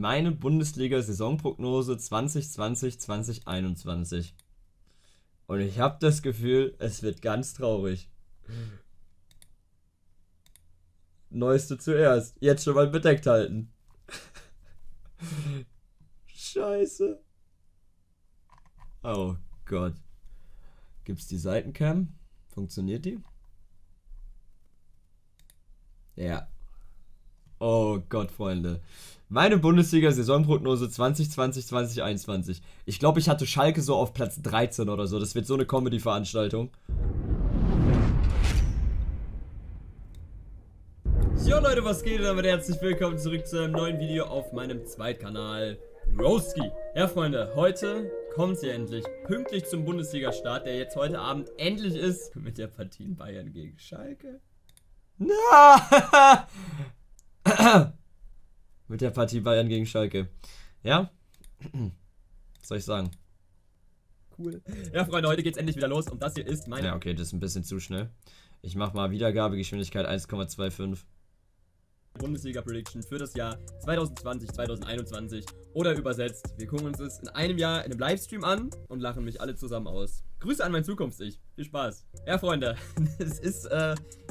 meine Bundesliga-Saisonprognose 2020-2021. Und ich habe das Gefühl, es wird ganz traurig. Neueste zuerst. Jetzt schon mal bedeckt halten. Scheiße. Oh Gott. Gibt's die Seitencam? Funktioniert die? Ja. Oh Gott, Freunde. Meine Bundesliga-Saisonprognose 2020-2021. Ich glaube, ich hatte Schalke so auf Platz 13 oder so. Das wird so eine Comedy-Veranstaltung. Jo Leute, was geht? Und damit herzlich willkommen zurück zu einem neuen Video auf meinem Zweitkanal Roski. Ja Freunde, heute kommt sie endlich pünktlich zum Bundesliga-Start, der jetzt heute Abend endlich ist. Mit der Partie in Bayern gegen Schalke. Na! Mit der Partie Bayern gegen Schalke. Ja? Was soll ich sagen? Cool. Ja Freunde, heute geht's endlich wieder los und das hier ist meine... Ja okay, das ist ein bisschen zu schnell. Ich mach mal Wiedergabegeschwindigkeit 1,25. Bundesliga-Prediction für das Jahr 2020, 2021 oder übersetzt. Wir gucken uns das in einem Jahr in einem Livestream an und lachen mich alle zusammen aus. Grüße an mein Zukunfts-Ich. Viel Spaß. Ja, Freunde, es ist,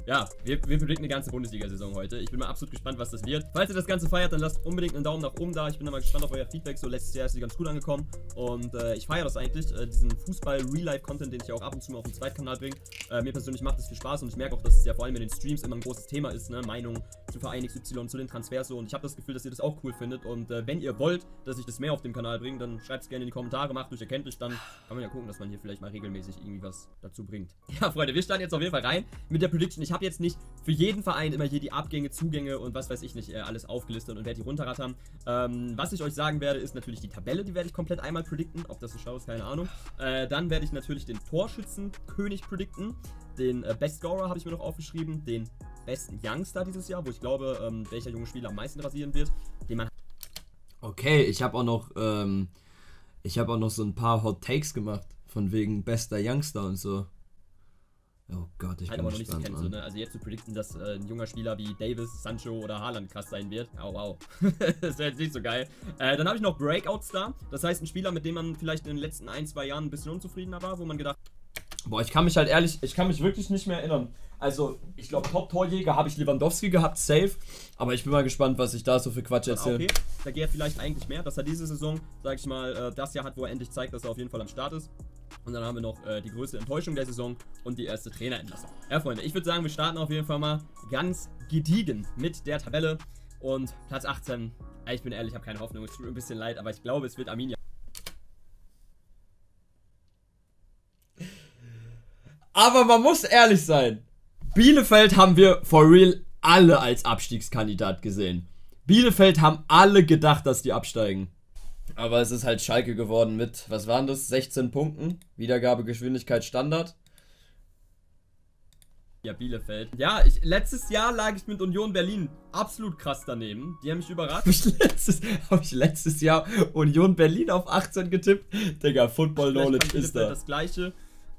ja, wir predikten eine ganze Bundesliga-Saison heute. Ich bin mal absolut gespannt, was das wird. Falls ihr das Ganze feiert, dann lasst unbedingt einen Daumen nach oben da. Ich bin da mal gespannt auf euer Feedback. So, letztes Jahr ist sie ganz gut angekommen. Und ich feiere das eigentlich, diesen Fußball-Real-Life-Content, den ich auch ab und zu mal auf den Zweitkanal bringe. Mir persönlich macht das viel Spaß und ich merke auch, dass es ja vor allem in den Streams immer ein großes Thema ist, ne? Meinung zum Verein XY, zu den Transfers so. Und ich habe das Gefühl, dass ihr das auch cool findet. Und wenn ihr wollt, dass ich das mehr auf dem Kanal bringe, dann schreibt es gerne in die Kommentare, macht euch erkenntlich. Dann kann man ja gucken, dass man hier vielleicht mal regelmäßig irgendwie was dazu bringt. Ja, Freunde, wir starten jetzt auf jeden Fall rein mit der Prediction. Ich habe jetzt nicht für jeden Verein immer hier die Abgänge, Zugänge und was weiß ich nicht alles aufgelistet und werde die runterrattern. Was ich euch sagen werde, ist natürlich die Tabelle, die werde ich komplett einmal predikten. Ob das so schau ist, keine Ahnung. Dann werde ich natürlich den Torschützenkönig predikten. Den Best Scorer habe ich mir noch aufgeschrieben. Den besten Youngster dieses Jahr, wo ich glaube, welcher junge Spieler am meisten rasieren wird. Den man... Okay, ich habe auch noch... ich habe auch noch so ein paar Hot Takes gemacht. Von wegen bester Youngster und so. Oh Gott, ich bin aber gespannt, noch nicht so kennt, so, ne? Also jetzt zu predikten, dass ein junger Spieler wie Davis, Sancho oder Haaland krass sein wird. Oh, wow. Das wäre jetzt nicht so geil. Dann habe ich noch Breakouts da. Das heißt, ein Spieler, mit dem man vielleicht in den letzten 1-2 Jahren ein bisschen unzufriedener war, wo man gedacht... Boah, ich kann mich halt ehrlich, ich kann mich wirklich nicht mehr erinnern. Also, ich glaube, Top-Torjäger habe ich Lewandowski gehabt, safe. Aber ich bin mal gespannt, was ich da so für Quatsch erzähle. Okay, da geht er vielleicht eigentlich mehr, dass er diese Saison, sag ich mal, das Jahr hat, wo er endlich zeigt, dass er auf jeden Fall am Start ist. Und dann haben wir noch die größte Enttäuschung der Saison und die erste Trainerentlassung. Ja, Freunde, ich würde sagen, wir starten auf jeden Fall mal ganz gediegen mit der Tabelle. Und Platz 18, ich bin ehrlich, ich habe keine Hoffnung, es tut mir ein bisschen leid, aber ich glaube, es wird Arminia. Aber man muss ehrlich sein, Bielefeld haben wir for real alle als Abstiegskandidat gesehen. Bielefeld haben alle gedacht, dass die absteigen. Aber es ist halt Schalke geworden mit, was waren das, 16 Punkten, Wiedergabegeschwindigkeit Standard. Ja, Bielefeld. Ja, letztes Jahr lag ich mit Union Berlin absolut krass daneben. Die haben mich überrascht. Hab ich letztes Jahr Union Berlin auf 18 getippt? Digga, Football Knowledge ist da. Das Gleiche.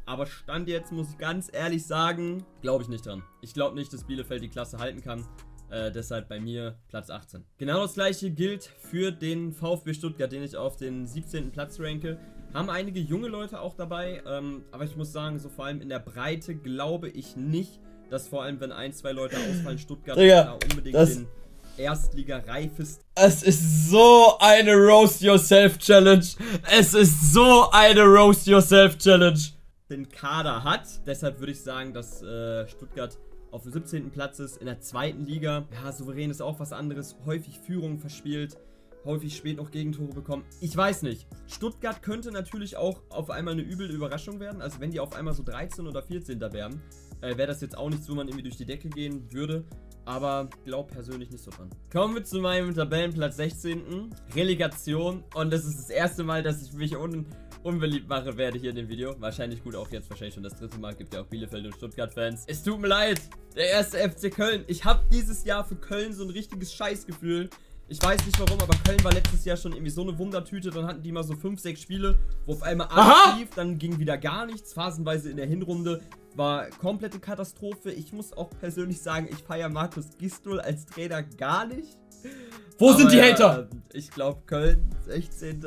Aber Stand jetzt, muss ich ganz ehrlich sagen, glaube ich nicht dran. Ich glaube nicht, dass Bielefeld die Klasse halten kann. Deshalb bei mir Platz 18. Genau das gleiche gilt für den VfB Stuttgart, den ich auf den 17. Platz ranke. Haben einige junge Leute auch dabei. Aber ich muss sagen, so vor allem in der Breite glaube ich nicht, dass vor allem, wenn ein, zwei Leute ausfallen, Stuttgart da unbedingt den Erstliga-reifesten... Es ist so eine Roast-Yourself-Challenge. Es ist so eine Roast-Yourself-Challenge. Den Kader hat. Deshalb würde ich sagen, dass Stuttgart auf dem 17. Platz ist, in der zweiten Liga. Ja, souverän ist auch was anderes. Häufig Führung verspielt, häufig spät noch Gegentore bekommen. Ich weiß nicht. Stuttgart könnte natürlich auch auf einmal eine üble Überraschung werden. Also wenn die auf einmal so 13 oder 14 da wären, wäre das jetzt auch nichts, wo man irgendwie durch die Decke gehen würde. Aber glaube persönlich nicht so dran. Kommen wir zu meinem Tabellenplatz 16. Relegation. Und das ist das erste Mal, dass ich mich unbeliebt machen werde hier in dem Video. Wahrscheinlich gut, auch jetzt wahrscheinlich schon das dritte Mal. Gibt ja auch Bielefeld und Stuttgart-Fans. Es tut mir leid. Der erste FC Köln. Ich habe dieses Jahr für Köln so ein richtiges Scheißgefühl. Ich weiß nicht warum, aber Köln war letztes Jahr schon irgendwie so eine Wundertüte. Dann hatten die mal so 5, 6 Spiele, wo auf einmal alles lief. Dann ging wieder gar nichts. Phasenweise in der Hinrunde war komplette Katastrophe. Ich muss auch persönlich sagen, ich feiere Markus Gisdol als Trainer gar nicht. Wo sind die Hater? Ich glaube Köln 16.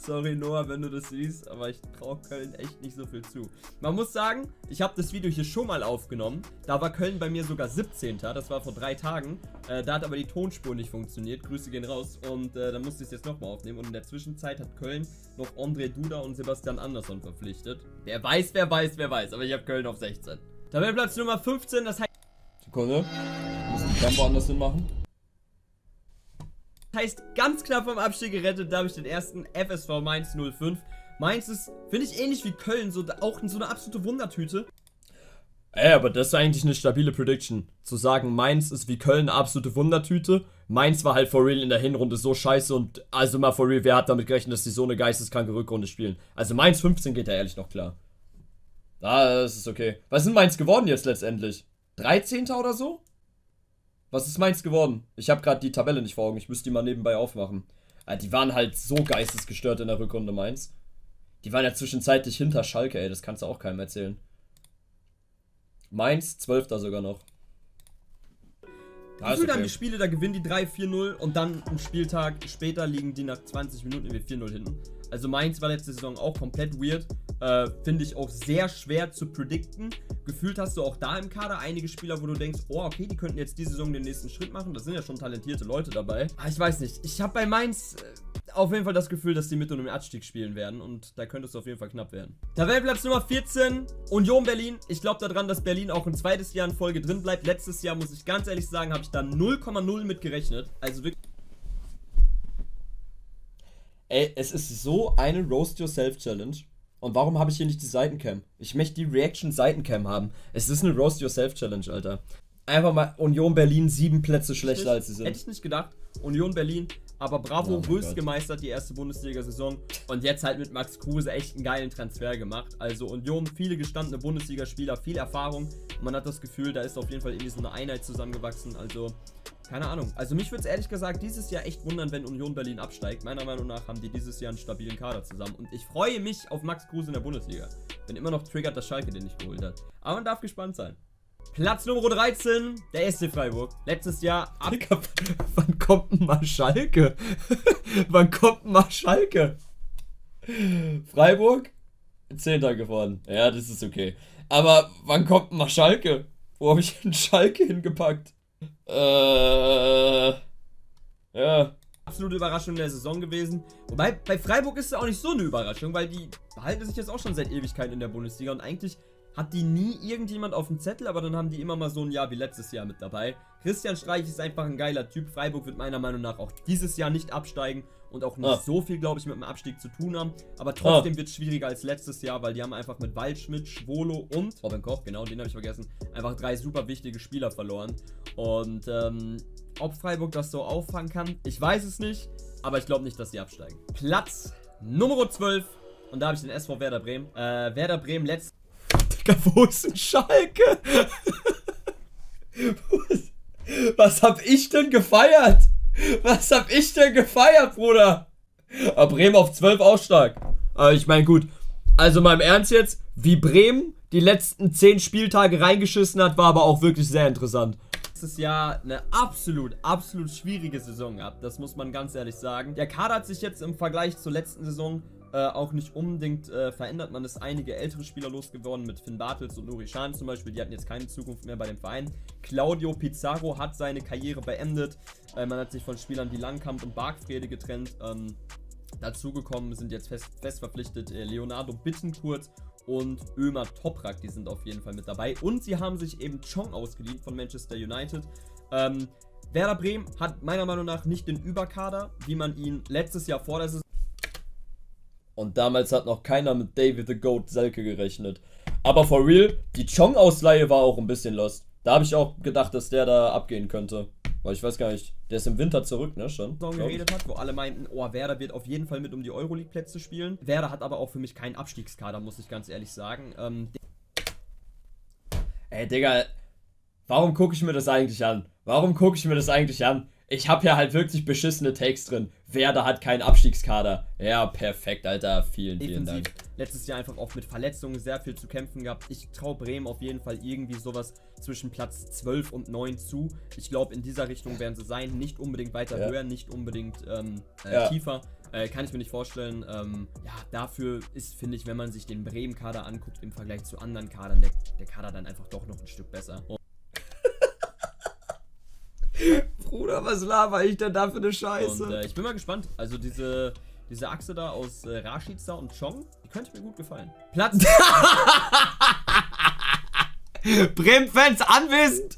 Sorry Noah, wenn du das siehst, aber ich traue Köln echt nicht so viel zu. Man muss sagen, ich habe das Video hier schon mal aufgenommen. Da war Köln bei mir sogar 17. Das war vor 3 Tagen. Da hat aber die Tonspur nicht funktioniert. Grüße gehen raus. Und dann musste ich es jetzt nochmal aufnehmen. Und in der Zwischenzeit hat Köln noch André Duda und Sebastian Andersson verpflichtet. Wer weiß, wer weiß, wer weiß. Aber ich habe Köln auf 16. Tabellenplatz Nummer 15, das heißt... Sekunde. Muss ich ganz woanders hin machen. Heißt, ganz knapp vom Abstieg gerettet, da habe ich den ersten FSV Mainz 05. Mainz ist, finde ich, ähnlich wie Köln, so, auch so eine absolute Wundertüte. Ey, aber das ist eigentlich eine stabile Prediction. Zu sagen, Mainz ist wie Köln eine absolute Wundertüte. Mainz war halt for real in der Hinrunde so scheiße und also mal for real, wer hat damit gerechnet, dass die so eine geisteskranke Rückrunde spielen? Also Mainz 15 geht da ehrlich noch klar. Ah, das ist okay. Was sind Mainz geworden jetzt letztendlich? 13. oder so? Was ist Mainz geworden? Ich habe gerade die Tabelle nicht vor Augen. Ich müsste die mal nebenbei aufmachen. Also die waren halt so geistesgestört in der Rückrunde, Mainz. Die waren ja zwischenzeitlich hinter Schalke, ey. Das kannst du auch keinem erzählen. Mainz, 12. sogar noch. Da okay. Dann die Spiele, da gewinnen die 3-4-0. Und dann am Spieltag später liegen die nach 20 Minuten irgendwie 4-0 hinten. Also Mainz war letzte Saison auch komplett weird. Finde ich auch sehr schwer zu predikten. Gefühlt hast du auch da im Kader einige Spieler, wo du denkst, oh, okay, die könnten jetzt diese Saison den nächsten Schritt machen. Da sind ja schon talentierte Leute dabei. Aber ich weiß nicht. Ich habe bei Mainz auf jeden Fall das Gefühl, dass die mit und im Abstieg spielen werden. Und da könnte es auf jeden Fall knapp werden. Tabellenplatz Nummer 14, Union Berlin. Ich glaube daran, dass Berlin auch ein zweites Jahr in Folge drin bleibt. Letztes Jahr, muss ich ganz ehrlich sagen, habe ich da 0,0 mit gerechnet. Also wirklich... Ey, es ist so eine Roast-Yourself-Challenge. Und warum habe ich hier nicht die Seitencam? Ich möchte die Reaction-Seitencam haben. Es ist eine Roast-Yourself-Challenge, Alter. Einfach mal Union Berlin 7 Plätze schlechter als sie sind. Hätte ich nicht gedacht. Union Berlin, aber bravo, größt gemeistert die erste Bundesliga-Saison. Und jetzt halt mit Max Kruse echt einen geilen Transfer gemacht. Also Union, viele gestandene Bundesligaspieler, viel Erfahrung. Man hat das Gefühl, da ist auf jeden Fall irgendwie so eine Einheit zusammengewachsen. Also... keine Ahnung. Also mich würde es ehrlich gesagt dieses Jahr echt wundern, wenn Union Berlin absteigt. Meiner Meinung nach haben die dieses Jahr einen stabilen Kader zusammen. Und ich freue mich auf Max Kruse in der Bundesliga. Bin immer noch triggert, dass Schalke den nicht geholt hat. Aber man darf gespannt sein. Platz Nummer 13, der SC Freiburg. Letztes Jahr... Wann kommt denn mal Schalke? Wann kommt denn mal Schalke? Freiburg? 10. geworden. Ja, das ist okay. Aber wann kommt denn mal Schalke? Wo habe ich denn Schalke hingepackt? Ja. Absolute Überraschung der Saison gewesen. Wobei, bei Freiburg ist es auch nicht so eine Überraschung, weil die behalten sich jetzt auch schon seit Ewigkeiten in der Bundesliga und eigentlich hat die nie irgendjemand auf dem Zettel, aber dann haben die immer mal so ein Jahr wie letztes Jahr mit dabei. Christian Streich ist einfach ein geiler Typ. Freiburg wird meiner Meinung nach auch dieses Jahr nicht absteigen und auch nicht so viel, glaube ich, mit dem Abstieg zu tun haben. Aber trotzdem wird es schwieriger als letztes Jahr, weil die haben einfach mit Waldschmidt, Schwolo und Robin Koch, genau, den habe ich vergessen, einfach 3 super wichtige Spieler verloren. Und ob Freiburg das so auffangen kann, ich weiß es nicht, aber ich glaube nicht, dass sie absteigen. Platz Nummer 12 und da habe ich den SV Werder Bremen. Werder Bremen letztes... Digga, wo ist denn Schalke? Was hab ich denn gefeiert? Was hab ich denn gefeiert, Bruder? Aber Bremen auf 12 Aufstieg. Aber ich meine, gut. Also mal im Ernst jetzt, wie Bremen die letzten 10 Spieltage reingeschissen hat, war aber auch wirklich sehr interessant. Letztes Jahr eine absolut schwierige Saison gehabt. Das muss man ganz ehrlich sagen. Der Kader hat sich jetzt im Vergleich zur letzten Saison auch nicht unbedingt verändert. Man ist einige ältere Spieler losgeworden, mit Finn Bartels und Nuri Schahn zum Beispiel. Die hatten jetzt keine Zukunft mehr bei dem Verein. Claudio Pizarro hat seine Karriere beendet. Man hat sich von Spielern wie Langkamp und Bargfrede getrennt. Dazugekommen sind jetzt fest verpflichtet Leonardo Bittencourt und Ömer Toprak. Die sind auf jeden Fall mit dabei. Und sie haben sich eben Chong ausgeliehen von Manchester United. Werder Bremen hat meiner Meinung nach nicht den Überkader, wie man ihn letztes Jahr vor der Saison... Und damals hat noch keiner mit David the Goat Selke gerechnet. Aber for real, die Chong-Ausleihe war auch ein bisschen lost. Da habe ich auch gedacht, dass der da abgehen könnte. Weil ich weiß gar nicht, der ist im Winter zurück, ne, schon. Geredet hat, wo alle meinten, oh, Werder wird auf jeden Fall mit um die Euroleague-Plätze spielen. Werder hat aber auch für mich keinen Abstiegskader, muss ich ganz ehrlich sagen. Ey, Digga, warum gucke ich mir das eigentlich an? Warum gucke ich mir das eigentlich an? Ich habe ja halt wirklich beschissene Takes drin. Werder hat keinen Abstiegskader. Ja, perfekt, Alter. Vielen Dank. letztes Jahr einfach oft mit Verletzungen sehr viel zu kämpfen gehabt. Ich traue Bremen auf jeden Fall irgendwie sowas zwischen Platz 12 und 9 zu. Ich glaube, in dieser Richtung werden sie sein. Nicht unbedingt weiter höher, nicht unbedingt tiefer. Kann ich mir nicht vorstellen. Ja, dafür ist, finde ich, wenn man sich den Bremen-Kader anguckt, im Vergleich zu anderen Kadern, der Kader dann einfach doch noch ein Stück besser. Und Bruder, was laber ich denn da für eine Scheiße? Und, ich bin mal gespannt. Also diese Achse da aus Rashica und Chong, die könnte mir gut gefallen. Platz... Bremen-Fans anwesend!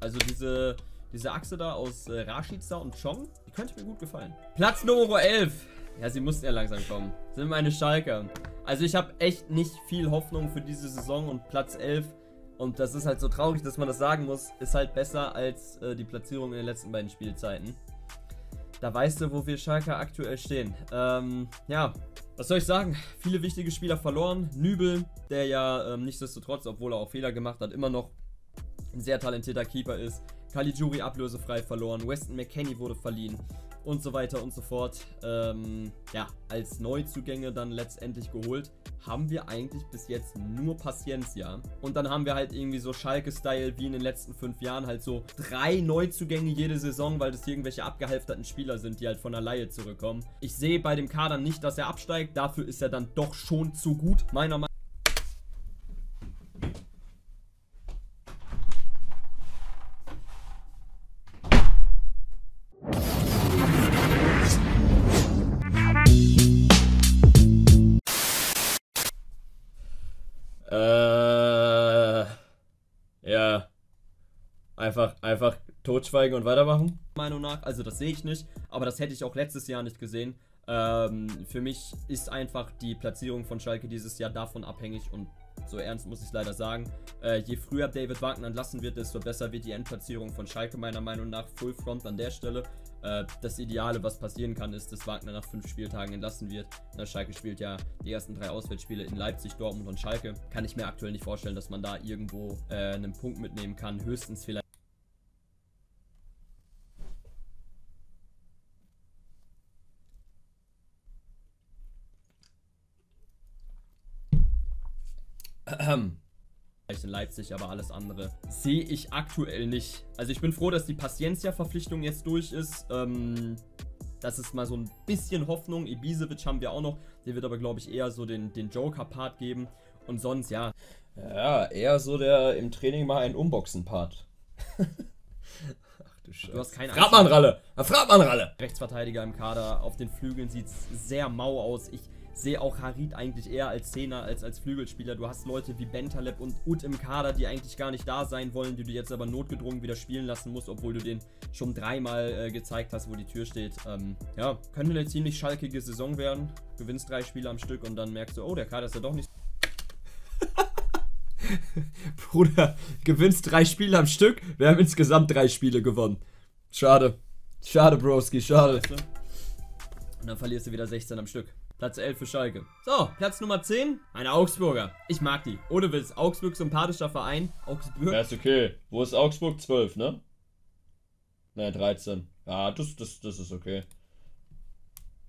Also diese Achse da aus Rashica und Chong, die könnte mir gut gefallen. Platz Nummer 11. Ja, sie mussten ja langsam kommen. Das sind meine Schalker. Also ich habe echt nicht viel Hoffnung für diese Saison und Platz 11. Und das ist halt so traurig, dass man das sagen muss, ist halt besser als die Platzierung in den letzten beiden Spielzeiten. Da weißt du, wo wir Schalke aktuell stehen. Ja, was soll ich sagen? Viele wichtige Spieler verloren. Nübel, der ja nichtsdestotrotz, obwohl er auch Fehler gemacht hat, immer noch ein sehr talentierter Keeper ist. Caligiuri ablösefrei verloren. Weston McKennie wurde verliehen. Und so weiter und so fort. Ja, als Neuzugänge dann letztendlich geholt, haben wir eigentlich bis jetzt nur Paciencia. Und dann haben wir halt irgendwie so Schalke-Style wie in den letzten 5 Jahren halt so 3 Neuzugänge jede Saison, weil das irgendwelche abgehalfterten Spieler sind, die halt von der Laie zurückkommen. Ich sehe bei dem Kader nicht, dass er absteigt. Dafür ist er dann doch schon zu gut, meiner Meinung nach. Ja, einfach totschweigen und weitermachen. Meinung nach, also das sehe ich nicht, aber das hätte ich auch letztes Jahr nicht gesehen. Für mich ist einfach die Platzierung von Schalke dieses Jahr davon abhängig und so ernst muss ich leider sagen. Je früher David Wagner entlassen wird, desto besser wird die Endplatzierung von Schalke meiner Meinung nach. Full Front an der Stelle. Das Ideale, was passieren kann, ist, dass Wagner nach 5 Spieltagen entlassen wird. Na, Schalke spielt ja die ersten 3 Auswärtsspiele in Leipzig, Dortmund und Schalke. Kann ich mir aktuell nicht vorstellen, dass man da irgendwo einen Punkt mitnehmen kann. Höchstens vielleicht... in Leipzig, aber alles andere sehe ich aktuell nicht. Also ich bin froh, dass die Paciencia-Verpflichtung jetzt durch ist. Das ist mal so ein bisschen Hoffnung. Ibisevic haben wir auch noch. Der wird aber, glaube ich, eher so den Joker-Part geben. Und sonst, ja. Ja, eher so der im Training mal ein Unboxen-Part. Ach du Scheiße. Du hast keine Angst. Fragmann-Ralle! Rechtsverteidiger im Kader. Auf den Flügeln sieht es sehr mau aus. Ich sehe auch Harit eigentlich eher als Zehner als als Flügelspieler. Du hast Leute wie Bentaleb und Ut im Kader, die eigentlich gar nicht da sein wollen, die du jetzt aber notgedrungen wieder spielen lassen musst, obwohl du den schon 3-mal gezeigt hast, wo die Tür steht. Ja, könnte eine ziemlich schalkige Saison werden. Gewinnst 3 Spiele am Stück und dann merkst du, oh, der Kader ist ja doch nicht... Bruder, gewinnst 3 Spiele am Stück? Wir haben insgesamt 3 Spiele gewonnen. Schade. Schade, Broski, schade. Und dann verlierst du wieder 16 am Stück. Platz 11 für Schalke. So, Platz Nummer 10. Eine Augsburger. Ich mag die. Ohne Witz. Augsburg, sympathischer Verein. Augsburg. Ja, ist okay. Wo ist Augsburg? 12, ne? Nein, 13. Ja, das ist okay.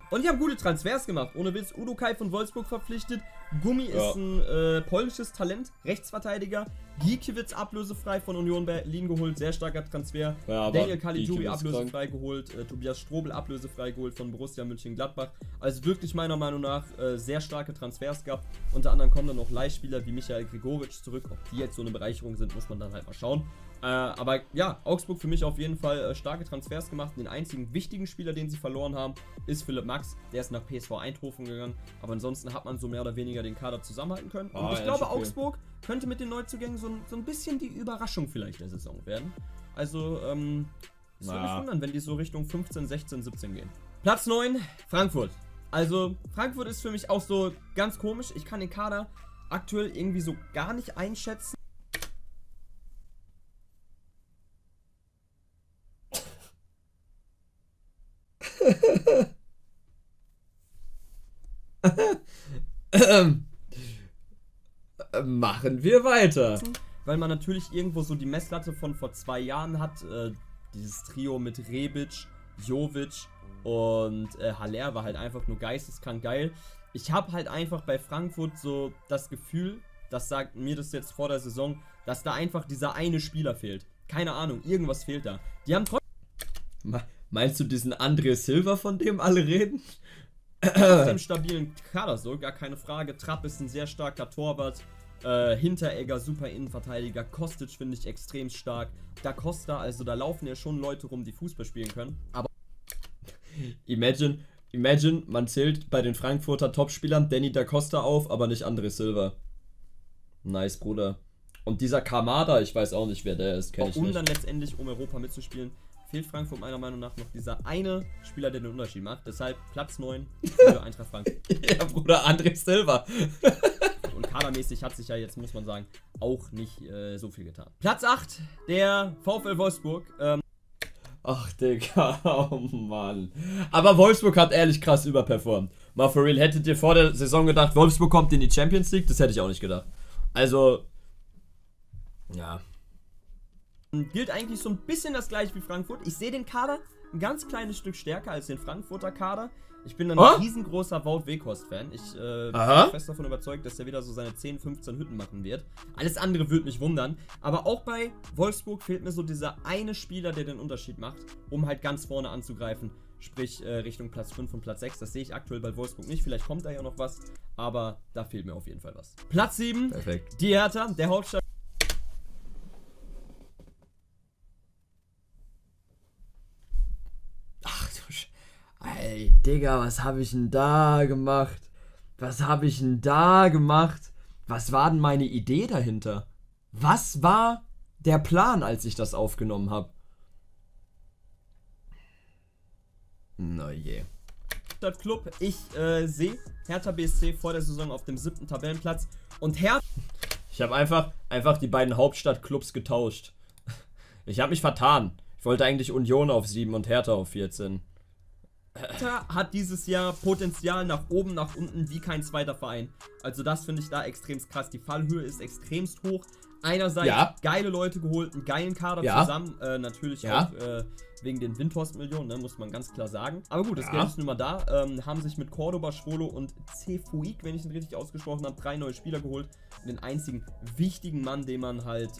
Und die haben gute Transfers gemacht. Ohne Witz. Udokai von Wolfsburg verpflichtet. Gummi ist ein polnisches Talent. Rechtsverteidiger. Gikiewicz ablösefrei von Union Berlin geholt. Sehr starker Transfer. Ja, Daniel Caligiuri ablösefrei geholt. Tobias Strobel ablösefrei geholt von Borussia Mönchengladbach. Also wirklich meiner Meinung nach sehr starke Transfers gab. Unter anderem kommen dann noch Leihspieler wie Michael Gregoritsch zurück. Ob die jetzt so eine Bereicherung sind, muss man dann halt mal schauen. Aber ja, Augsburg für mich auf jeden Fall starke Transfers gemacht. Den einzigen wichtigen Spieler, den sie verloren haben, ist Philipp Max. Der ist nach PSV Eindhoven gegangen. Aber ansonsten hat man so mehr oder weniger den Kader zusammenhalten können. Und ich glaube, Augsburg könnte mit den Neuzugängen so ein bisschen die Überraschung vielleicht der Saison werden. Also, es würde mich wundern, wenn die so Richtung 15, 16, 17 gehen. Platz 9, Frankfurt. Also, Frankfurt ist für mich auch so ganz komisch. Ich kann den Kader aktuell irgendwie so gar nicht einschätzen. Machen wir weiter. Weil man natürlich irgendwo so die Messlatte von vor 2 Jahren hat. Dieses Trio mit Rebic, Jovic und Haller war halt einfach nur geisteskrank geil. Ich habe halt einfach bei Frankfurt so das Gefühl, das sagt mir das jetzt vor der Saison, dass da einfach dieser eine Spieler fehlt. Keine Ahnung, irgendwas fehlt da. Die haben trotzdem... Meinst du diesen André Silva, von dem alle reden? Trotzdem stabilen Kader, so, gar keine Frage. Trapp ist ein sehr starker Torwart. Hinteregger, super Innenverteidiger. Kostic finde ich extrem stark. Da Costa, also da laufen ja schon Leute rum, die Fußball spielen können. Aber imagine, man zählt bei den Frankfurter Topspielern Danny Da Costa auf, aber nicht André Silva. Nice, Bruder. Und dieser Kamada, ich weiß auch nicht, wer der ist, kenne ich nicht. Um dann letztendlich, um Europa mitzuspielen, fehlt Frankfurt meiner Meinung nach noch dieser eine Spieler, der den Unterschied macht. Deshalb Platz 9 für Eintracht Frankfurt. Ja, Bruder, André Silva. Und kadermäßig hat sich ja jetzt, muss man sagen, auch nicht so viel getan. Platz 8, der VfL Wolfsburg. Ach, Digga, oh Mann. Aber Wolfsburg hat ehrlich krass überperformt. Mal for real, hättet ihr vor der Saison gedacht, Wolfsburg kommt in die Champions League? Das hätte ich auch nicht gedacht. Also, ja. Gilt eigentlich so ein bisschen das gleiche wie Frankfurt. Ich sehe den Kader ein ganz kleines Stück stärker als den Frankfurter Kader. Ich bin ein riesengroßer Wout Weghorst-Fan. Ich bin fest davon überzeugt, dass er wieder so seine 10, 15 Hütten machen wird. Alles andere würde mich wundern. Aber auch bei Wolfsburg fehlt mir so dieser eine Spieler, der den Unterschied macht, um halt ganz vorne anzugreifen. Sprich Richtung Platz 5 und Platz 6. Das sehe ich aktuell bei Wolfsburg nicht. Vielleicht kommt da ja noch was. Aber da fehlt mir auf jeden Fall was. Platz 7. Perfekt. Die Hertha, der Hauptstadt. Ey, Digga, was habe ich denn da gemacht? Was habe ich denn da gemacht? Was war denn meine Idee dahinter? Was war der Plan, als ich das aufgenommen habe? Na je. Stadtklub, ich sehe Hertha BSC vor der Saison auf dem 7. Tabellenplatz und Hertha... Ich habe einfach die beiden Hauptstadtklubs getauscht. Ich habe mich vertan. Ich wollte eigentlich Union auf 7 und Hertha auf 14. Hertha hat dieses Jahr Potenzial nach oben, nach unten wie kein zweiter Verein. Also das finde ich da extremst krass. Die Fallhöhe ist extremst hoch. Einerseits geile Leute geholt, einen geilen Kader zusammen. Natürlich auch wegen den Windhorst-Millionen, ne, muss man ganz klar sagen. Aber gut, das Geld ist nun mal da. Haben sich mit Cordoba, Schwolo und Cefuig, wenn ich ihn richtig ausgesprochen habe, 3 neue Spieler geholt. Und den einzigen wichtigen Mann, den man halt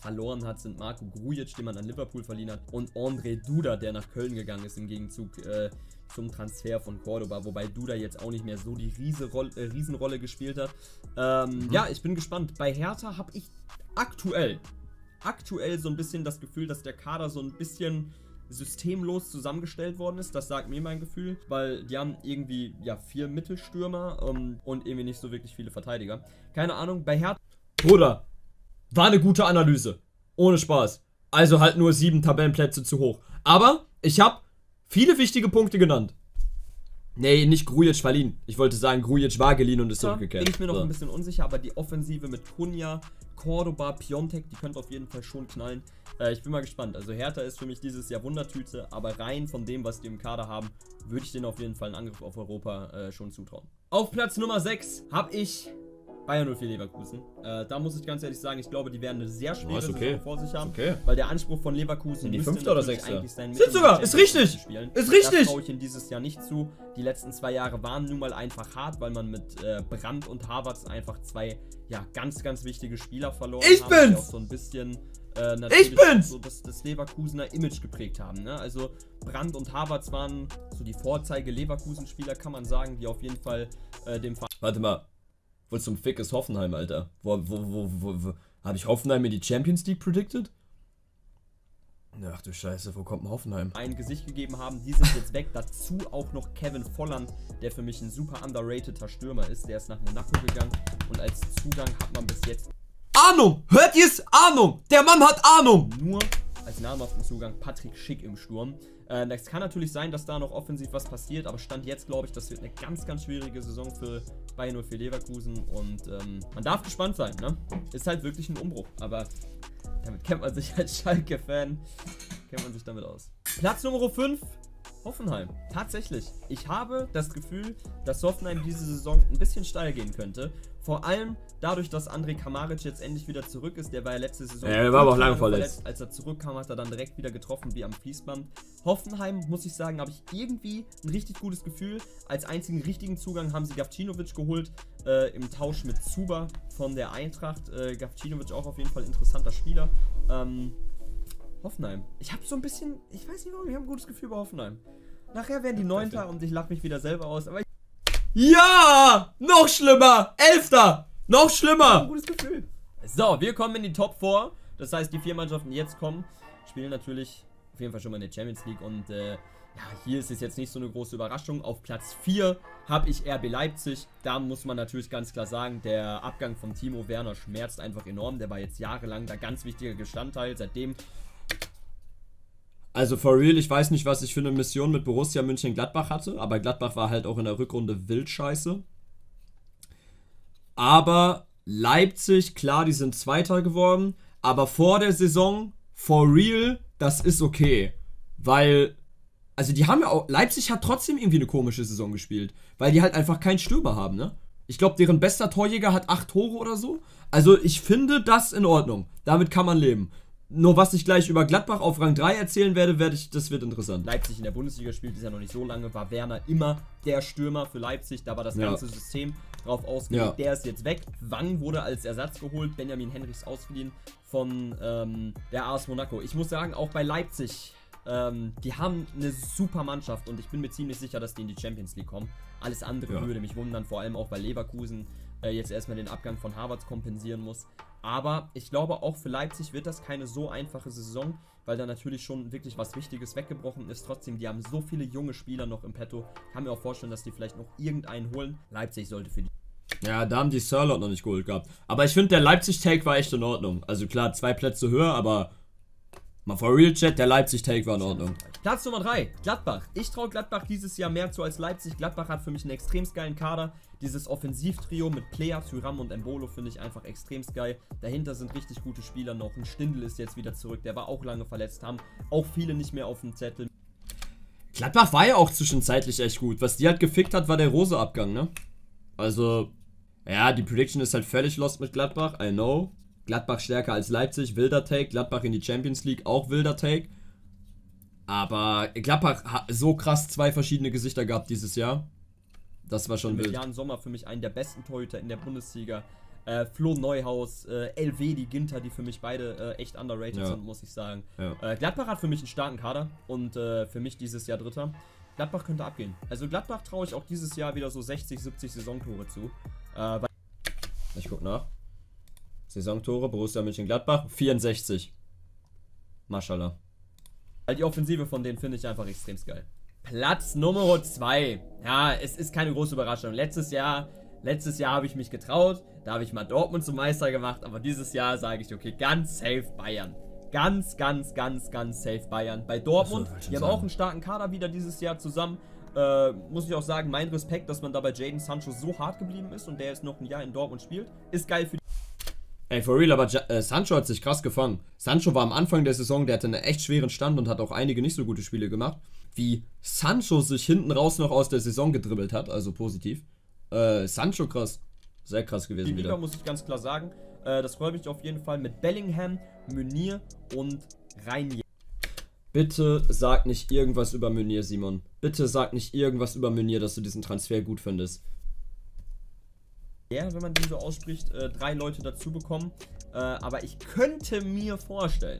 verloren hat, sind Marco Grujic, den man an Liverpool verliehen hat. Und André Duda, der nach Köln gegangen ist im Gegenzug zum Transfer von Cordoba, wobei Duda jetzt auch nicht mehr so die Riesenrolle gespielt hat. Ja, ich bin gespannt. Bei Hertha habe ich aktuell so ein bisschen das Gefühl, dass der Kader so ein bisschen systemlos zusammengestellt worden ist. Das sagt mir mein Gefühl, weil die haben irgendwie ja 4 Mittelstürmer und irgendwie nicht so wirklich viele Verteidiger. Keine Ahnung, bei Hertha... Bruder, war eine gute Analyse. Ohne Spaß. Also halt nur 7 Tabellenplätze zu hoch. Aber ich habe viele wichtige Punkte genannt. Nee, nicht Grujic verliehen. Ich wollte sagen, Grujic war geliehen und ist zurückgekehrt. Bin ich mir noch ein bisschen unsicher, aber die Offensive mit Kunja, Cordoba, Piontek, die könnte auf jeden Fall schon knallen. Ich bin mal gespannt. Also Hertha ist für mich dieses Jahr Wundertüte, aber rein von dem, was die im Kader haben, würde ich denen auf jeden Fall einen Angriff auf Europa schon zutrauen. Auf Platz Nummer 6 habe ich Bayern 04 Leverkusen. Da muss ich ganz ehrlich sagen, ich glaube, die werden eine sehr schwere Saison vor sich haben, weil der Anspruch von Leverkusen die 5. oder 6. eigentlich sein müsste. Sind sogar, ist richtig, ist richtig. Das traue ich ihnen dieses Jahr nicht zu. Die letzten 2 Jahre waren nun mal einfach hart, weil man mit Brandt und Havertz einfach 2 ganz, ganz wichtige Spieler verloren hat. Die auch so ein bisschen natürlich so das Leverkusener Image geprägt haben, ne? Also Brandt und Havertz waren so die Vorzeige Leverkusen-Spieler, kann man sagen, die auf jeden Fall dem Verein... Warte mal. Wo zum Fick ist Hoffenheim, Alter? Wo habe ich Hoffenheim in die Champions League predicted? Ach du Scheiße, wo kommt denn Hoffenheim? Ein Gesicht gegeben haben, die sind jetzt weg. Dazu auch noch Kevin Volland, der für mich ein super underrateder Stürmer ist. Der ist nach Monaco gegangen und als Zugang hat man bis jetzt... Ahnung! Hört ihr's? Ahnung! Der Mann hat Ahnung! Nur als namhaften Zugang Patrick Schick im Sturm. Das kann natürlich sein, dass da noch offensiv was passiert, aber Stand jetzt glaube ich, das wird eine ganz, ganz schwierige Saison für Bayern 04 Leverkusen und man darf gespannt sein, ne? Ist halt wirklich ein Umbruch, aber damit kennt man sich als Schalke-Fan, kennt man sich damit aus. Platz Nummer 5, Hoffenheim. Tatsächlich. Ich habe das Gefühl, dass Hoffenheim diese Saison ein bisschen steil gehen könnte. Vor allem dadurch, dass André Kramaric jetzt endlich wieder zurück ist. Der war ja letzte Saison... Ja, der war aber auch lange verletzt. Als er zurückkam, hat er dann direkt wieder getroffen, wie am Fließband. Hoffenheim, muss ich sagen, habe ich irgendwie ein richtig gutes Gefühl. Als einzigen richtigen Zugang haben sie Gavcinovic geholt, im Tausch mit Zuba von der Eintracht. Gavcinovic auch auf jeden Fall interessanter Spieler. Hoffenheim. Ich habe so ein bisschen, ich weiß nicht warum, ich habe ein gutes Gefühl bei Hoffenheim. Nachher werden die 9. und ich lache mich wieder selber aus. Aber ja! Noch schlimmer! 11. Noch schlimmer! Ein gutes Gefühl. So, wir kommen in die Top 4. Das heißt, die 4 Mannschaften, die jetzt kommen, spielen natürlich auf jeden Fall schon mal in der Champions League. Und ja, hier ist es jetzt nicht so eine große Überraschung. Auf Platz 4 habe ich RB Leipzig. Da muss man natürlich ganz klar sagen, der Abgang von Timo Werner schmerzt einfach enorm. Der war jetzt jahrelang da ganz wichtiger Bestandteil. Seitdem... Also for real, ich weiß nicht, was ich für eine Mission mit Borussia Mönchengladbach hatte, aber Gladbach war halt auch in der Rückrunde wild scheiße. Aber Leipzig, klar, die sind Zweiter geworden, aber vor der Saison, for real, das ist okay. Weil, also die haben ja auch, Leipzig hat trotzdem irgendwie eine komische Saison gespielt, weil die halt einfach keinen Stürmer haben, ne? Ich glaube, deren bester Torjäger hat 8 Tore oder so. Also ich finde das in Ordnung, damit kann man leben. Nur was ich gleich über Gladbach auf Rang 3 erzählen werde, das wird interessant. Leipzig in der Bundesliga spielt, ist ja noch nicht so lange, war Werner immer der Stürmer für Leipzig, da war das ganze System drauf ausgelegt, der ist jetzt weg. Wang wurde als Ersatz geholt, Benjamin Henrichs ausgeliehen von der AS Monaco. Ich muss sagen, auch bei Leipzig, die haben eine super Mannschaft und ich bin mir ziemlich sicher, dass die in die Champions League kommen. Alles andere würde mich wundern, vor allem auch bei Leverkusen jetzt erstmal den Abgang von Havertz kompensieren muss. Aber ich glaube, auch für Leipzig wird das keine so einfache Saison, weil da natürlich schon wirklich was Wichtiges weggebrochen ist. Trotzdem, die haben so viele junge Spieler noch im Petto. Ich kann mir auch vorstellen, dass die vielleicht noch irgendeinen holen. Leipzig sollte für die... Ja, da haben die Sörloth noch nicht geholt gehabt. Aber ich finde, der Leipzig-Take war echt in Ordnung. Also klar, 2 Plätze höher, aber... Mal for real, Chat, der Leipzig-Take war in Ordnung. Platz Nummer 3, Gladbach. Ich traue Gladbach dieses Jahr mehr zu als Leipzig. Gladbach hat für mich einen extrem geilen Kader. Dieses Offensivtrio mit Player, Thuram und Embolo finde ich einfach extrem geil. Dahinter sind richtig gute Spieler noch. Ein Stindl ist jetzt wieder zurück, der war auch lange verletzt, haben auch viele nicht mehr auf dem Zettel. Gladbach war ja auch zwischenzeitlich echt gut. Was die halt gefickt hat, war der Rose-Abgang, ne? Also, ja, die Prediction ist halt völlig lost mit Gladbach, I know. Gladbach stärker als Leipzig, wilder Take. Gladbach in die Champions League, auch wilder Take. Aber Gladbach hat so krass 2 verschiedene Gesichter gehabt dieses Jahr. Das war schon wild. Jan Sommer für mich einen der besten Torhüter in der Bundesliga. Flo Neuhaus, Elvedi, Ginter, die für mich beide echt underrated sind, muss ich sagen. Ja. Gladbach hat für mich einen starken Kader und für mich dieses Jahr Dritter. Gladbach könnte abgehen. Also Gladbach traue ich auch dieses Jahr wieder so 60, 70 Saisontore zu. Ich guck nach. Saisontore, Borussia Mönchengladbach, 64. Maschallah. All die Offensive von denen finde ich einfach extrem geil. Platz Nummer 2. Ja, es ist keine große Überraschung. Letztes Jahr habe ich mich getraut. Da habe ich mal Dortmund zum Meister gemacht. Aber dieses Jahr sage ich, okay, ganz safe Bayern. Ganz safe Bayern. Bei Dortmund, die haben auch einen starken Kader wieder dieses Jahr zusammen. Muss ich auch sagen, mein Respekt, dass man da bei Jadon Sancho so hart geblieben ist und der jetzt noch ein Jahr in Dortmund spielt. Ist geil für die... Ey, for real, aber Sancho hat sich krass gefangen. Sancho war am Anfang der Saison, der hatte einen echt schweren Stand und hat auch einige nicht so gute Spiele gemacht. Wie Sancho sich hinten raus noch aus der Saison gedribbelt hat, also positiv. Sancho krass. Sehr krass gewesen wieder. Die Liga, muss ich ganz klar sagen, das freut mich auf jeden Fall mit Bellingham, Meunier und Reinier. Bitte sag nicht irgendwas über Meunier, Simon. Bitte sag nicht irgendwas über Meunier, dass du diesen Transfer gut findest. Ja, wenn man den so ausspricht, 3 Leute dazu bekommen. Aber ich könnte mir vorstellen,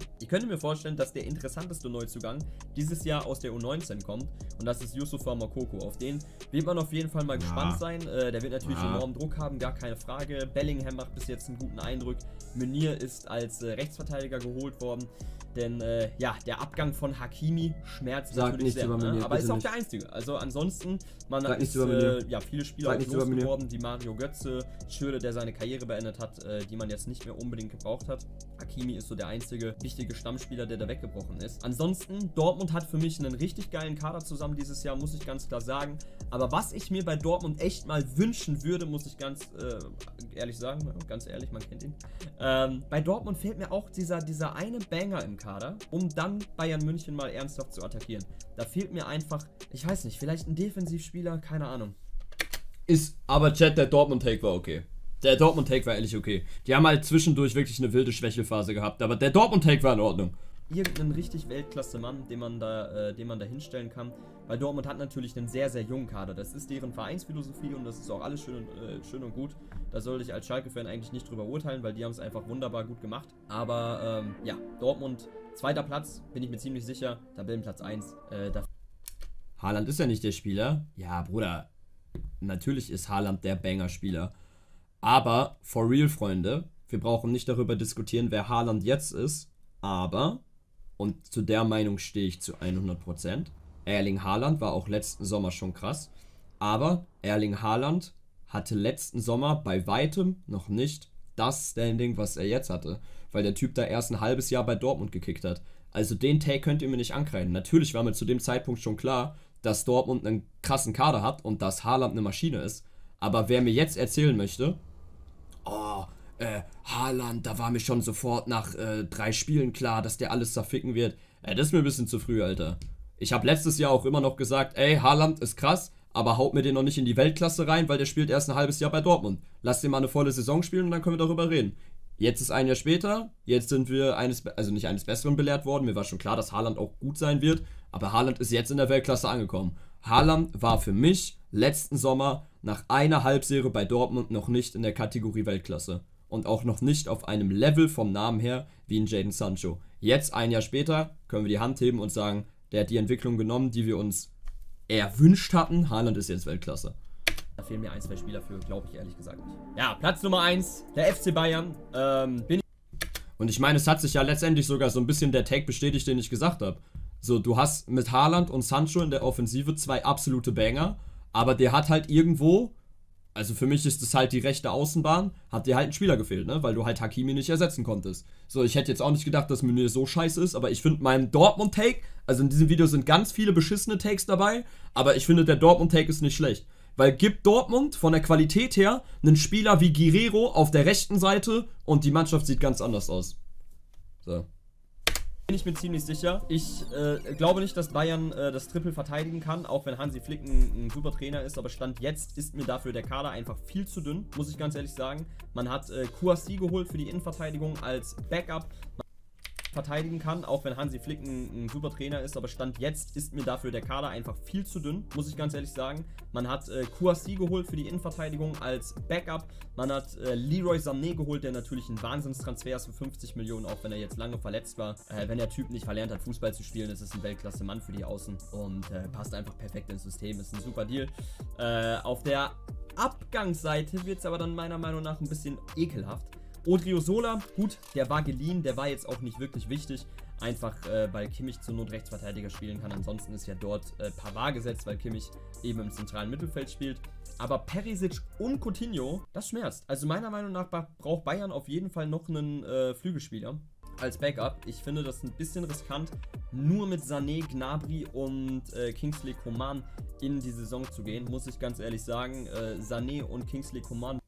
dass der interessanteste Neuzugang dieses Jahr aus der U19 kommt. Und das ist Yusufa Mokoko. Auf den wird man auf jeden Fall mal gespannt sein. Der wird natürlich enormen Druck haben, gar keine Frage. Bellingham macht bis jetzt einen guten Eindruck. Meunier ist als Rechtsverteidiger geholt worden. Denn, ja, der Abgang von Hakimi schmerzt natürlich sehr, aber ist auch der einzige. Also ansonsten, man hat viele Spieler losgeworden, die Mario Götze, Schürrle, der seine Karriere beendet hat, die man jetzt nicht mehr unbedingt gebraucht hat. Hakimi ist so der einzige wichtige Stammspieler, der da weggebrochen ist. Ansonsten, Dortmund hat für mich einen richtig geilen Kader zusammen dieses Jahr, muss ich ganz klar sagen. Aber was ich mir bei Dortmund echt mal wünschen würde, muss ich ganz ehrlich sagen, ganz ehrlich, man kennt ihn. Bei Dortmund fehlt mir auch dieser eine Banger im Kader. Kader, um dann Bayern München mal ernsthaft zu attackieren. Da fehlt mir einfach, ich weiß nicht, vielleicht ein Defensivspieler, keine Ahnung. Ist, aber Chat, der Dortmund-Take war okay. Der Dortmund-Take war ehrlich okay. Die haben halt zwischendurch wirklich eine wilde Schwächephase gehabt, aber der Dortmund-Take war in Ordnung. Irgendeinen richtig Weltklasse-Mann, den man da hinstellen kann. Weil Dortmund hat natürlich einen sehr, sehr jungen Kader. Das ist deren Vereinsphilosophie und das ist auch alles schön und gut. Da sollte ich als Schalke-Fan eigentlich nicht drüber urteilen, weil die haben es einfach wunderbar gut gemacht. Aber ja, Dortmund, zweiter Platz, bin ich mir ziemlich sicher. Tabellenplatz 1. Haaland ist ja nicht der Spieler. Ja, Bruder, natürlich ist Haaland der Banger-Spieler. Aber, for real, Freunde, wir brauchen nicht darüber diskutieren, wer Haaland jetzt ist. Aber... und zu der Meinung stehe ich zu 100%. Erling Haaland war auch letzten Sommer schon krass. Aber Erling Haaland hatte letzten Sommer bei weitem noch nicht das Standing, was er jetzt hatte. Weil der Typ da erst ein halbes Jahr bei Dortmund gekickt hat. Also den Take könnt ihr mir nicht ankreiden. Natürlich war mir zu dem Zeitpunkt schon klar, dass Dortmund einen krassen Kader hat und dass Haaland eine Maschine ist. Aber wer mir jetzt erzählen möchte... oh... Haaland, da war mir schon sofort nach 3 Spielen klar, dass der alles zerficken wird. Das ist mir ein bisschen zu früh, Alter. Ich habe letztes Jahr auch immer noch gesagt, ey, Haaland ist krass, aber haut mir den noch nicht in die Weltklasse rein, weil der spielt erst ein halbes Jahr bei Dortmund. Lass den mal eine volle Saison spielen und dann können wir darüber reden. Jetzt ist ein Jahr später, jetzt sind wir nicht eines Besseren belehrt worden. Mir war schon klar, dass Haaland auch gut sein wird, aber Haaland ist jetzt in der Weltklasse angekommen. Haaland war für mich letzten Sommer nach einer Halbserie bei Dortmund noch nicht in der Kategorie Weltklasse. Und auch noch nicht auf einem Level vom Namen her wie ein Jadon Sancho. Jetzt, ein Jahr später, können wir die Hand heben und sagen, der hat die Entwicklung genommen, die wir uns erwünscht hatten. Haaland ist jetzt Weltklasse. Da fehlen mir 1, 2 Spieler für, glaube ich ehrlich gesagt nicht. Ja, Platz Nummer 1, der FC Bayern. Und ich meine, es hat sich ja letztendlich sogar so ein bisschen der Take bestätigt, den ich gesagt habe. So, du hast mit Haaland und Sancho in der Offensive 2 absolute Banger, aber der hat halt irgendwo... also für mich ist das halt die rechte Außenbahn, hat dir halt ein Spieler gefehlt, ne? Weil du halt Hakimi nicht ersetzen konntest. So, ich hätte jetzt auch nicht gedacht, dass Müller so scheiße ist, aber ich finde meinen Dortmund-Take, also in diesem Video sind ganz viele beschissene Takes dabei, aber ich finde, der Dortmund-Take ist nicht schlecht. Weil gibt Dortmund von der Qualität her einen Spieler wie Guerrero auf der rechten Seite und die Mannschaft sieht ganz anders aus. So. Bin ich mir ziemlich sicher. Ich glaube nicht, dass Bayern das Triple verteidigen kann, auch wenn Hansi Flick ein super Trainer ist, aber Stand jetzt ist mir dafür der Kader einfach viel zu dünn, muss ich ganz ehrlich sagen. Man hat Kouassi geholt für die Innenverteidigung als Backup. Man verteidigen kann, auch wenn Hansi Flick ein super Trainer ist, aber Stand jetzt ist mir dafür der Kader einfach viel zu dünn, muss ich ganz ehrlich sagen. Man hat Kouassi geholt für die Innenverteidigung als Backup, man hat Leroy Sané geholt, der natürlich ein Wahnsinnstransfer ist für 50 Millionen, auch wenn er jetzt lange verletzt war. Wenn der Typ nicht verlernt hat, Fußball zu spielen, ist es ein Weltklasse-Mann für die Außen und passt einfach perfekt ins System, ist ein super Deal. Auf der Abgangsseite wird es aber dann meiner Meinung nach ein bisschen ekelhaft. Odriozola, gut, der war geliehen, der war jetzt auch nicht wirklich wichtig, einfach weil Kimmich zur Not Rechtsverteidiger spielen kann, ansonsten ist ja dort Pavard gesetzt, weil Kimmich eben im zentralen Mittelfeld spielt, aber Perisic und Coutinho, das schmerzt, also meiner Meinung nach braucht Bayern auf jeden Fall noch einen Flügelspieler als Backup, ich finde das ein bisschen riskant, nur mit Sané, Gnabry und Kingsley Coman in die Saison zu gehen, muss ich ganz ehrlich sagen, Sané und Kingsley Coman.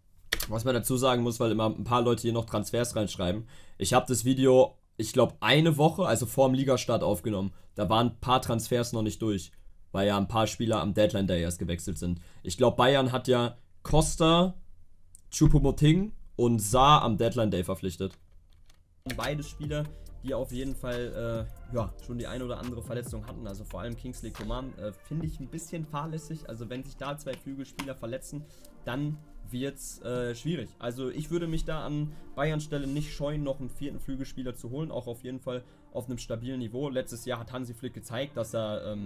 Was man dazu sagen muss, weil immer ein paar Leute hier noch Transfers reinschreiben. Ich habe das Video, ich glaube, eine Woche, also vor dem Ligastart aufgenommen. Da waren ein paar Transfers noch nicht durch, weil ja ein paar Spieler am Deadline Day erst gewechselt sind. Ich glaube, Bayern hat ja Costa, Choupo-Moting und Saar am Deadline Day verpflichtet. Beide Spieler, die auf jeden Fall ja, schon die eine oder andere Verletzung hatten. Also vor allem Kingsley Coman finde ich ein bisschen fahrlässig. Also wenn sich da 2 Flügelspieler verletzen, dann wird es schwierig. Also ich würde mich da an Bayerns Stelle nicht scheuen, noch einen 4. Flügelspieler zu holen. Auch auf jeden Fall auf einem stabilen Niveau. Letztes Jahr hat Hansi Flick gezeigt, dass er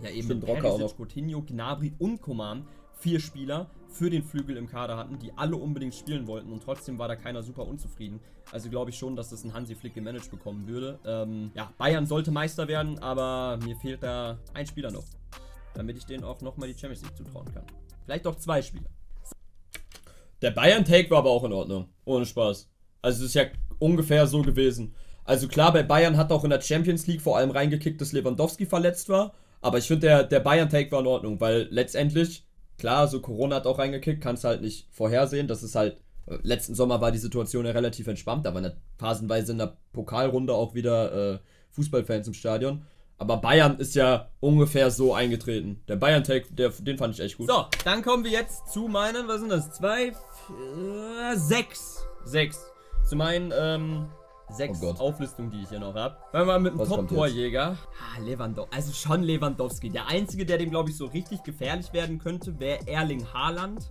ja eben mit Perisic, Coutinho, Gnabry und Coman 4 Spieler für den Flügel im Kader hatten, die alle unbedingt spielen wollten und trotzdem war da keiner super unzufrieden. Also glaube ich schon, dass das ein Hansi Flick gemanagt bekommen würde. Ja, Bayern sollte Meister werden, aber mir fehlt da ein Spieler noch, damit ich denen auch nochmal die Champions League zutrauen kann. Vielleicht auch 2 Spieler. Der Bayern-Take war aber auch in Ordnung, ohne Spaß. Also es ist ja ungefähr so gewesen. Also klar, bei Bayern hat auch in der Champions League vor allem reingekickt, dass Lewandowski verletzt war, aber ich finde, der Bayern-Take war in Ordnung, weil letztendlich... klar, so Corona hat auch reingekickt, kannst halt nicht vorhersehen, das ist halt Letzten Sommer war die Situation ja relativ entspannt, da waren phasenweise in der Pokalrunde auch wieder Fußballfans im Stadion. Aber Bayern ist ja ungefähr so eingetreten. Der Bayern-Take, den fand ich echt gut. So, dann kommen wir jetzt zu meinen, was sind das? Sechs. Zu meinen, sechs Auflistungen, die ich hier noch habe. Fangen wir mal mit dem Top-Torjäger. Lewandowski, also schon Lewandowski. Der Einzige, der dem, glaube ich, so richtig gefährlich werden könnte, wäre Erling Haaland.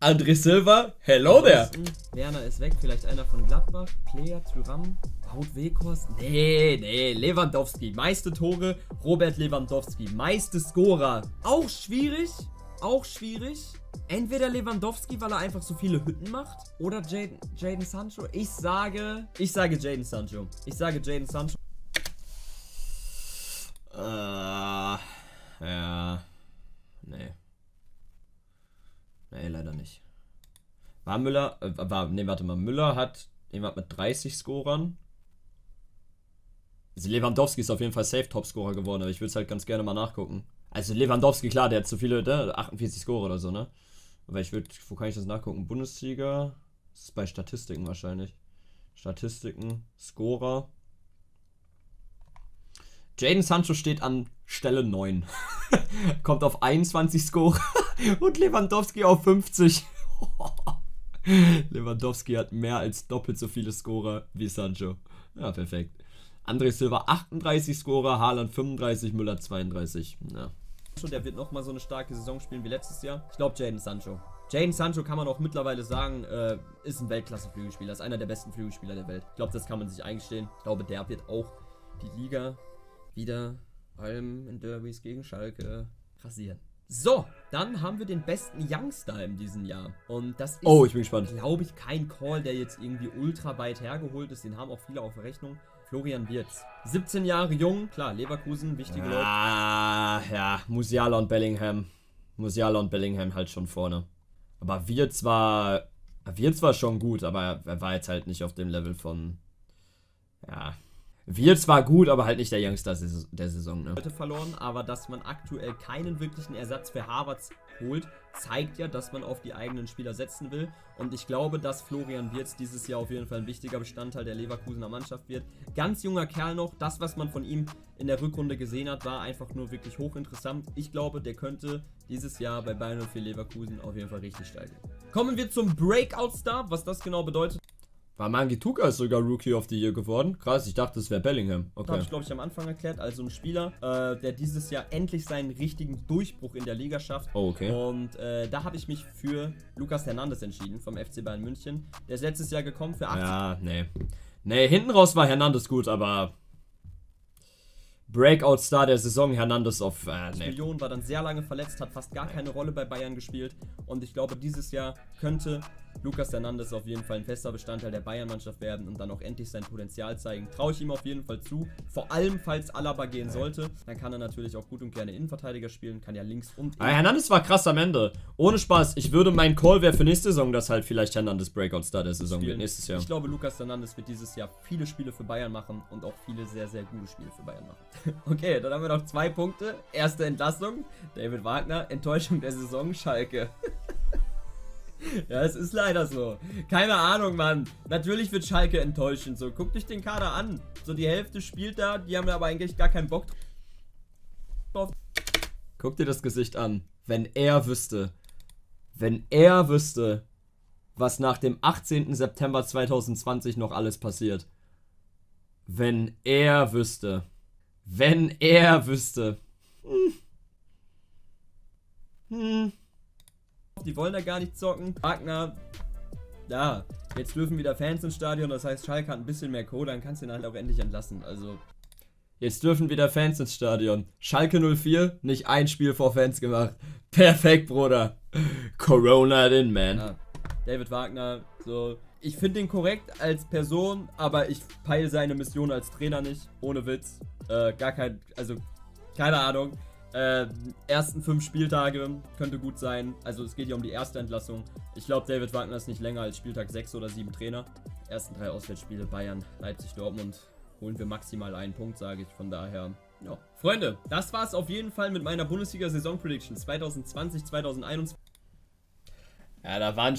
André Silva, hello there. Werner ist weg, vielleicht einer von Gladbach. Player, Thuram, Wout Weghorst. Nee, Lewandowski. Meiste Tore, Robert Lewandowski. Meiste Scorer. Auch schwierig. Entweder Lewandowski, weil er einfach so viele Hütten macht, oder Jadon Sancho. Ich sage Jadon Sancho. Ja. Nee, leider nicht. War Müller, Müller hat jemand mit 30 Scorern. Also Lewandowski ist auf jeden Fall safe Topscorer geworden, aber ich würde es halt ganz gerne mal nachgucken. Also Lewandowski, klar, der hat zu viele, ne? 48 Score oder so, ne? Aber ich würde, wo kann ich das nachgucken? Bundesliga, das ist bei Statistiken wahrscheinlich. Statistiken, Scorer. Jadon Sancho steht an Stelle 9. Kommt auf 21 Score und Lewandowski auf 50. Lewandowski hat mehr als doppelt so viele Scorer wie Sancho. Ja, perfekt. André Silva 38 Scorer, Haaland 35, Müller 32. Ja. Der wird nochmal so eine starke Saison spielen wie letztes Jahr. Ich glaube Jadon Sancho. Jadon Sancho kann man auch mittlerweile sagen, ist ein Weltklasse-Flügelspieler. Ist einer der besten Flügelspieler der Welt. Ich glaube, das kann man sich eingestehen. Ich glaube, der wird auch die Liga wieder, vor allem in Derbys gegen Schalke, rasieren. So, dann haben wir den besten Youngster in diesem Jahr. Und das ist, ich bin gespannt, glaube ich, kein Call, der jetzt irgendwie ultra weit hergeholt ist. Den haben auch viele auf der Rechnung. Florian Wirtz. 17 Jahre jung. Klar, Leverkusen, wichtige Leute. Ja, Musiala und Bellingham. Halt schon vorne. Aber Wirtz war schon gut, aber er war jetzt halt nicht auf dem Level von... Ja... Wirtz war gut, aber halt nicht der Youngster der Saison, ne? ...verloren, aber dass man aktuell keinen wirklichen Ersatz für Havertz holt, zeigt ja, dass man auf die eigenen Spieler setzen will. Und ich glaube, dass Florian Wirtz dieses Jahr auf jeden Fall ein wichtiger Bestandteil der Leverkusener Mannschaft wird. Ganz junger Kerl noch. Das, was man von ihm in der Rückrunde gesehen hat, war einfach nur wirklich hochinteressant. Ich glaube, der könnte dieses Jahr bei Bayern 04 Leverkusen auf jeden Fall richtig steigen. Kommen wir zum Breakout-Star, was das genau bedeutet. War Mangituka ist sogar Rookie of the Year geworden. Krass, ich dachte, es wäre Bellingham. Okay. Das habe ich, glaube ich, am Anfang erklärt. Also ein Spieler, der dieses Jahr endlich seinen richtigen Durchbruch in der Liga schafft. Oh, okay. Und da habe ich mich für Lucas Hernandez entschieden, vom FC Bayern München. Der ist letztes Jahr gekommen für 80. Ja, nee, hinten raus war Hernandez gut, aber... Breakout-Star der Saison, Hernandez auf... Millionen war dann sehr lange verletzt, hat fast gar keine Rolle bei Bayern gespielt. Und ich glaube, dieses Jahr könnte Lucas Hernandez auf jeden Fall ein fester Bestandteil der Bayern-Mannschaft werden und dann auch endlich sein Potenzial zeigen. Traue ich ihm auf jeden Fall zu. Vor allem, falls Alaba gehen sollte, dann kann er natürlich auch gut und gerne Innenverteidiger spielen, kann ja links und... Hernandez war krass am Ende. Ohne Spaß, ich würde, mein Call wäre für nächste Saison, dass halt vielleicht Hernandez Breakout-Star der Saison wird nächstes Jahr. Ich glaube, Lucas Hernandez wird dieses Jahr viele Spiele für Bayern machen und auch viele sehr, sehr gute Spiele für Bayern machen. Okay, dann haben wir noch 2 Punkte. Erste Entlassung, David Wagner. Enttäuschung der Saison, Schalke. Ja, es ist leider so. Keine Ahnung, Mann. Natürlich wird Schalke enttäuschend. So, guckt euch den Kader an. So, die Hälfte spielt da, die haben da aber eigentlich gar keinen Bock drauf. Guck dir das Gesicht an. Wenn er wüsste, was nach dem 18. September 2020 noch alles passiert. Wenn er wüsste. Die wollen da gar nicht zocken. Wagner, ja, jetzt dürfen wieder Fans ins Stadion, das heißt, Schalke hat ein bisschen mehr Kohle, dann kannst du ihn halt auch endlich entlassen, also. Jetzt dürfen wieder Fans ins Stadion. Schalke 04, nicht ein Spiel vor Fans gemacht. Perfekt, Bruder. Corona den Man. Ja. David Wagner, so. Ich finde ihn korrekt als Person, aber ich peile seine Mission als Trainer nicht. Ohne Witz. Keine Ahnung. Ersten 5 Spieltage könnte gut sein. Also es geht hier um die erste Entlassung. Ich glaube, David Wagner ist nicht länger als Spieltag 6 oder 7 Trainer. Ersten 3 Auswärtsspiele Bayern, Leipzig, Dortmund. Holen wir maximal einen Punkt, sage ich. Von daher, ja. Freunde, das war es auf jeden Fall mit meiner Bundesliga-Saison-Prediction 2020, 2021. Ja, da waren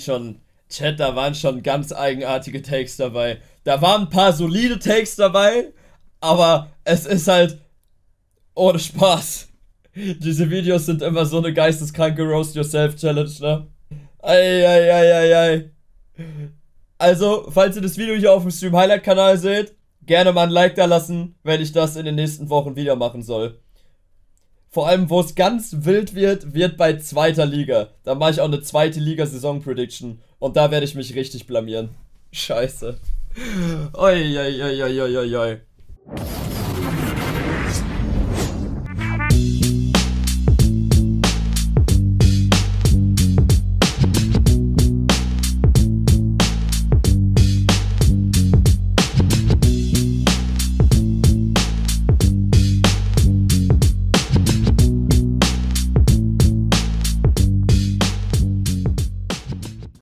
schon ganz eigenartige Takes dabei. Da waren ein paar solide Takes dabei, aber es ist halt ohne Spaß. Diese Videos sind immer so eine geisteskranke Roast-Yourself-Challenge, ne? Eieieiei. Also, falls ihr das Video hier auf dem Stream-Highlight-Kanal seht, gerne mal ein Like da lassen, wenn ich das in den nächsten Wochen wieder machen soll. Vor allem, wo es ganz wild wird, wird bei zweiter Liga. Da mache ich auch eine zweite Liga-Saison-Prediction. Und da werde ich mich richtig blamieren. Scheiße. Oi, oi, oi, oi, oi, oi.